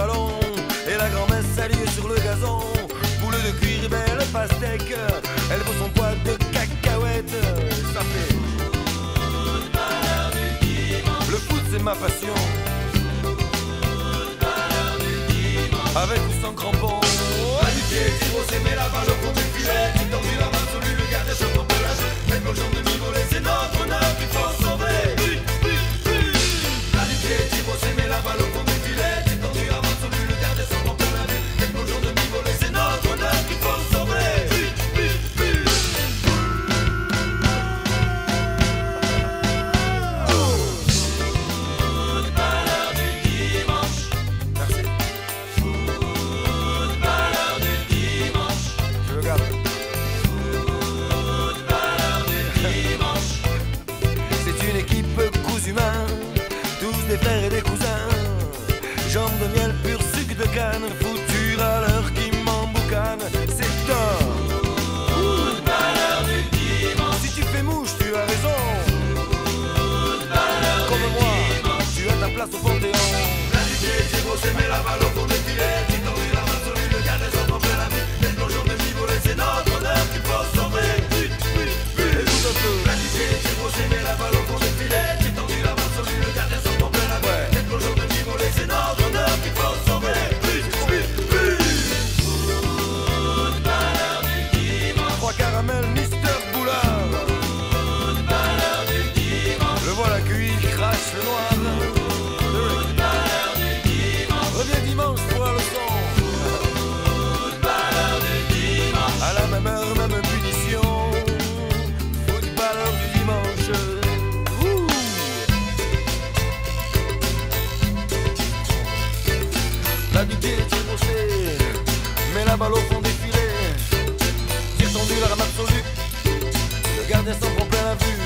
ballon. Et la grand-messe s'allie sur le gazon. Boule de cuir et belle pastèque. Elle vaut son poids de cacahuètes. Ça fait foot à l'heure du dimanche. Le foot c'est ma passion. Foot à l'heure du dimanche. Avec ou sans crampons. A du pied, tiro, c'est met la balle au fond du filet. Tu tendis la main sous le garde et je m'en peux la jeu. Faites mon genre de mi-volée, c'est notre honneur qu'il faut sauver. A du pied, tiro, c'est met la balle au fond du filet. Tu tendis la main sous le garde et je m'en peux la jeu. Faites mon genre de mi-volée, c'est notre honneur qu'il faut sauver. Des frères et des cousins, jambes de miel pur, sucre de canne, fouture à l'heure qui m'emboucane, c'est tort. Foot à l'heure du dimanche. Si tu fais mouche, tu as raison. Foot à l'heure du dimanche. Tu as ta place au Panthéon. La nuit, j'ai beau s'aimer la balle au fond des filets. Tu t'en la main sur lui, le garde et son la vie. Tête nos jours de mi-volée, c'est notre honneur qu'il faut sauver. Écoute un peu. La nuit, j'ai beau s'aimer la balle au fond des filets. Tu t'en la main sur lui, le garde et son c'est notre honneur qu'il faut sauver. Foot à l'heure du dimanche. Trois caramels, Mister Boulard. Foot à l'heure du dimanche. Le voilà cuit, crache le noir. Foot à l'heure du dimanche. Reviens dimanche pour la leçon. Foot à l'heure du dimanche. À la même heure, même punition. Foot à l'heure du dimanche. L'habité est brossé, mais la balle au fond des filets. J'ai tendu la rame absolue, le gardien s'en prend plein la vue.